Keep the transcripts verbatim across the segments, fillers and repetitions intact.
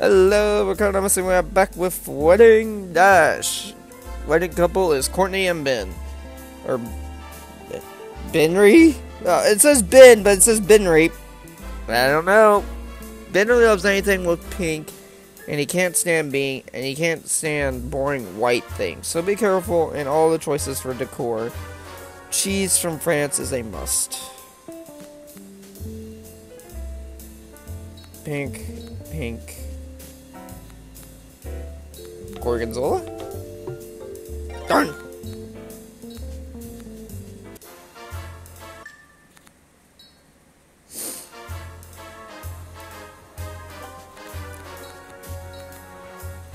Hello, Rukoro Nomesen. We are back with Wedding Dash. Wedding couple is Courtney and Ben. Or Benry? Oh, it says Ben, but it says Benry. I don't know. Ben really loves anything with pink, and he can't stand being, and he can't stand boring white things. So be careful in all the choices for decor. Cheese from France is a must. Pink, pink. Gorgonzola? Darn!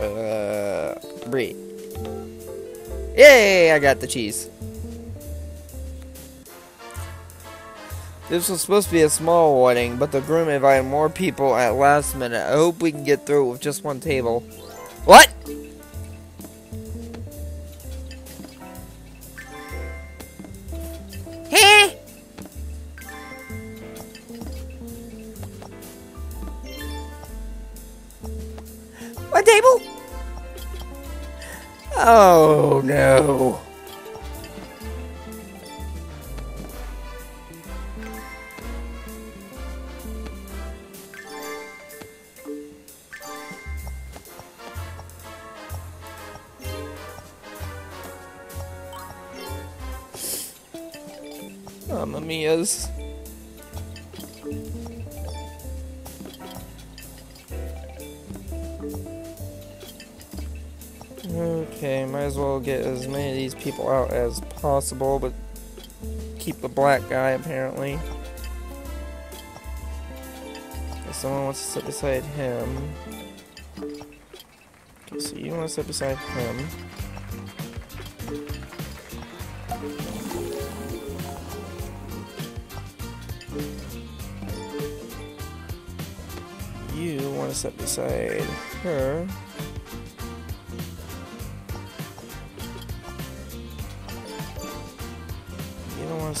Uh, Brie. Yay! I got the cheese. This was supposed to be a small wedding, but the groom invited more people at last minute. I hope we can get through it with just one table. What? Hey! One table? Oh no. Mamma Mia's. Okay, might as well get as many of these people out as possible, but keep the black guy apparently. If someone wants to sit beside him. Okay, so you want to sit beside him. You want to sit beside her. You don't want to sit beside him. You want to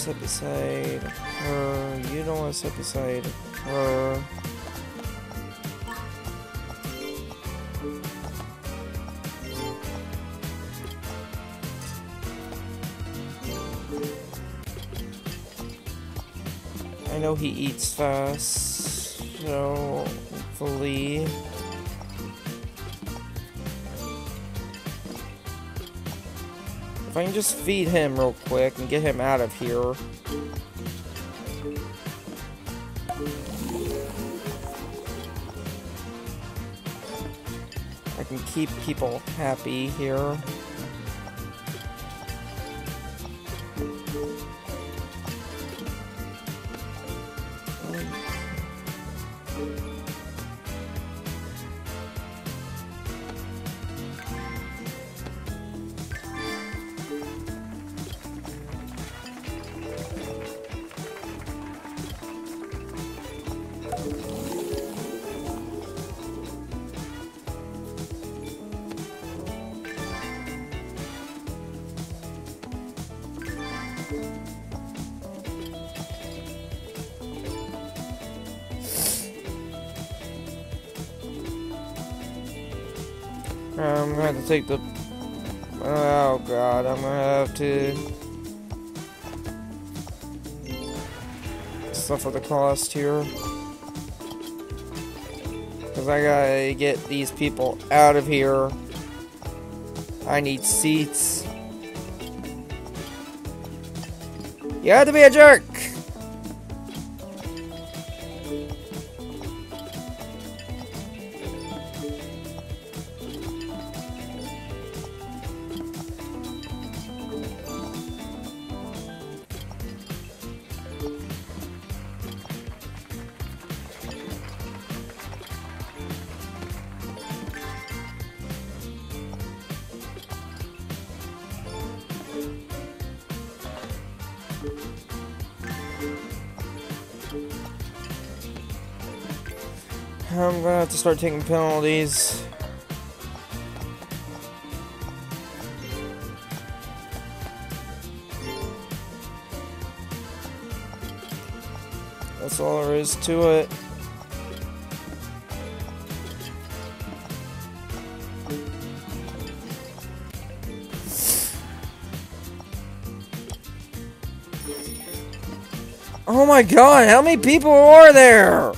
sit beside her. You don't want to sit beside her. I know he eats fast, so hopefully. If I can just feed him real quick and get him out of here. I can keep people happy here. I'm gonna have to take the. Oh god, I'm gonna have to. Suffer the cost here. Because I gotta get these people out of here. I need seats. You have to be a jerk! I'm gonna have to start taking penalties. That's all there is to it. Oh my god, how many people are there?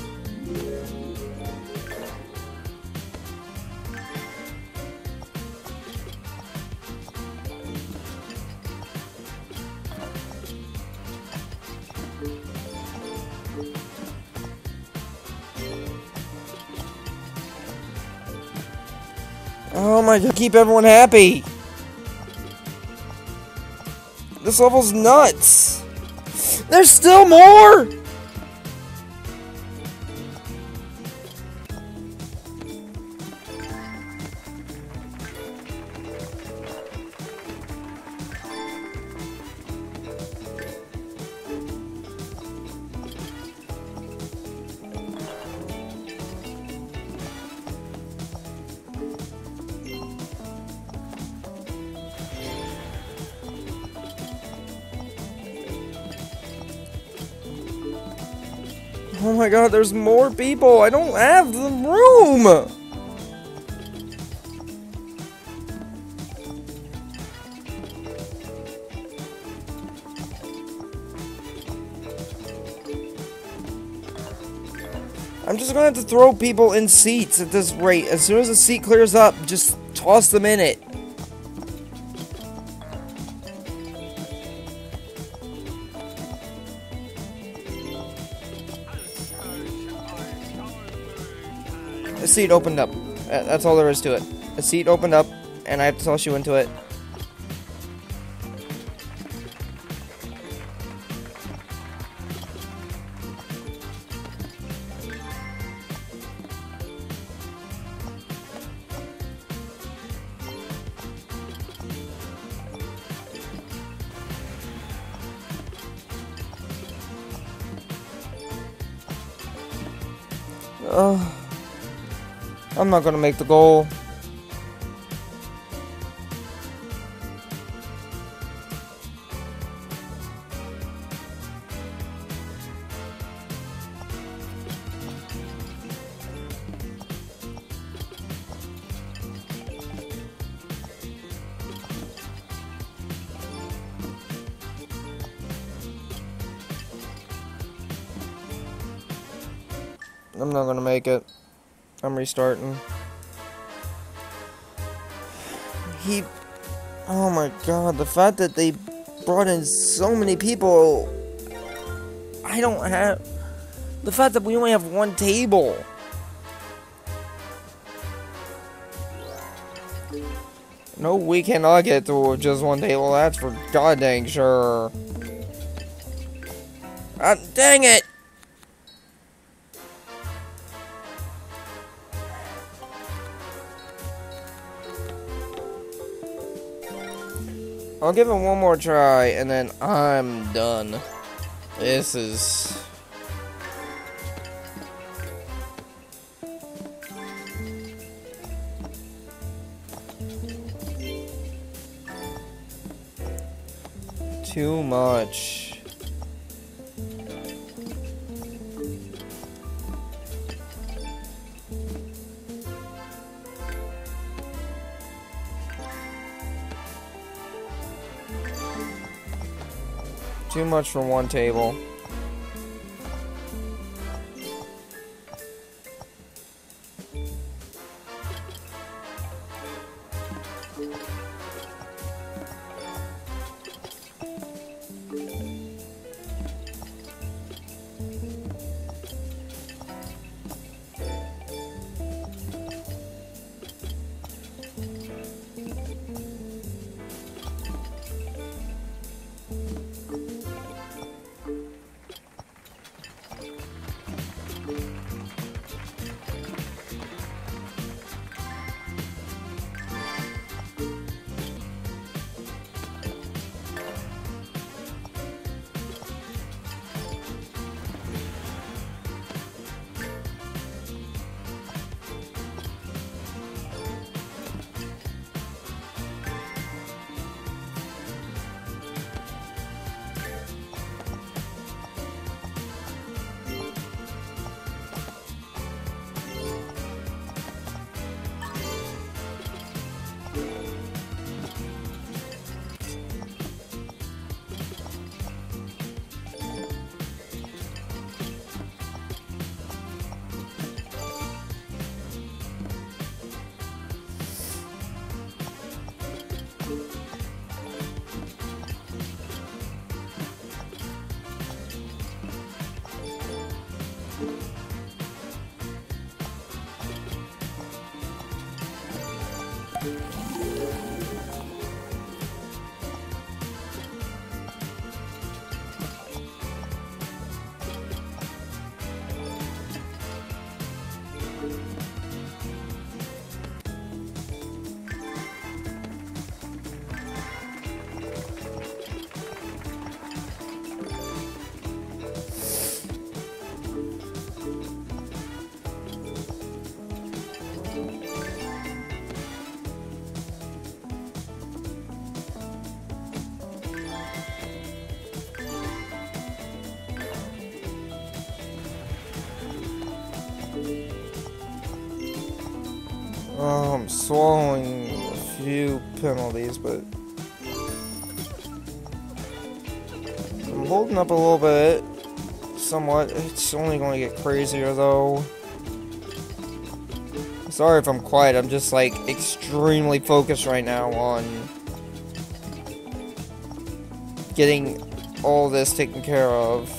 Oh my god, keep everyone happy! This level's nuts! There's still more! Oh my god, there's more people! I don't have the room! I'm just gonna have to throw people in seats at this rate. As soon as the seat clears up, just toss them in it. A seat opened up. That's all there is to it. A seat opened up, and I have to toss you into it. Ugh. I'm not gonna make the goal. I'm not gonna make it. I'm restarting. He... Oh my god, the fact that they brought in so many people... I don't have... The fact that we only have one table. No, we cannot get through just one table, that's for god dang sure. Ah, dang it! I'll give it one more try, and then I'm done. This is... too much. Too much for one table. I'm swallowing a few penalties, but I'm holding up a little bit, somewhat. It's only going to get crazier, though. Sorry if I'm quiet, I'm just, like, extremely focused right now on getting all this taken care of.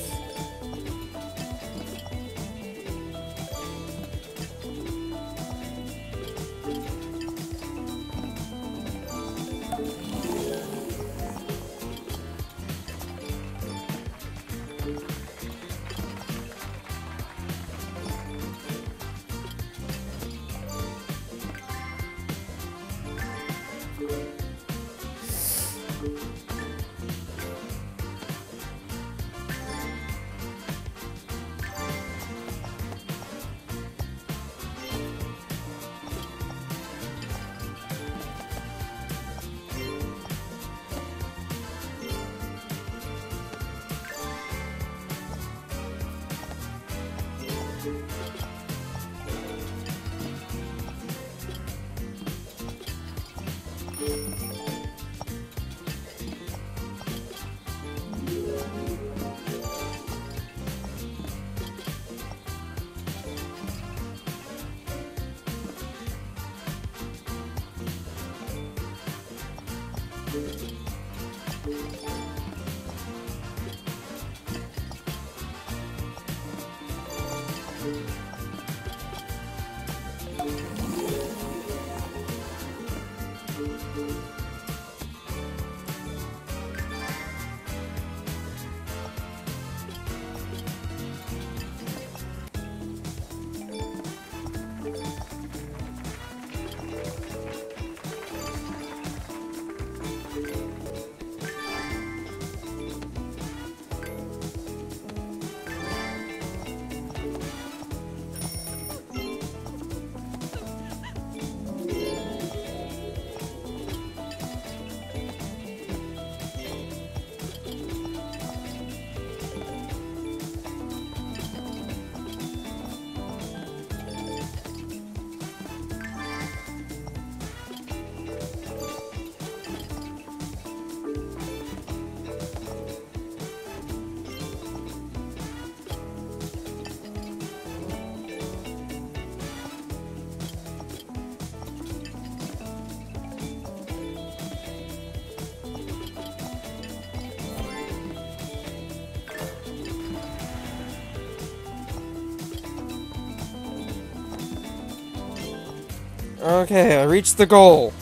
Okay, I reached the goal.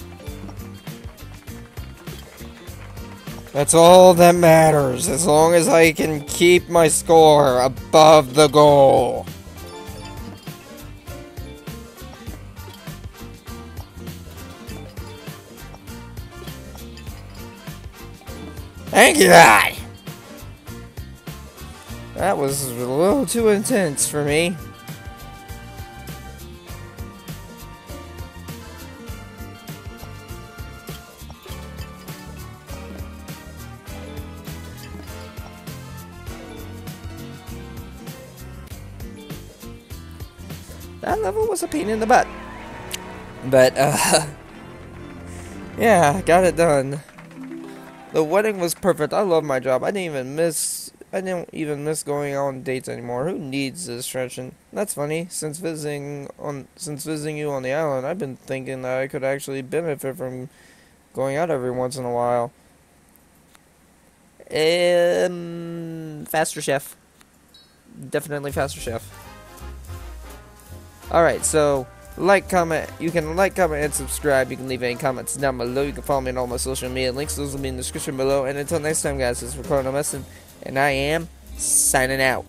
That's all that matters, as long as I can keep my score above the goal. Thank you, God! That was a little too intense for me. That level was a pain in the butt. But, uh... yeah, got it done. The wedding was perfect. I love my job. I didn't even miss... I didn't even miss going on dates anymore. Who needs this distraction? That's funny. Since visiting on... Since visiting you on the island, I've been thinking that I could actually benefit from going out every once in a while. Um... Faster chef. Definitely faster chef. Alright, so, like, comment, you can like, comment, and subscribe. You can leave any comments down below. You can follow me on all my social media links. Those will be in the description below. And until next time, guys, this is Rukoro Nomesen, and I am signing out.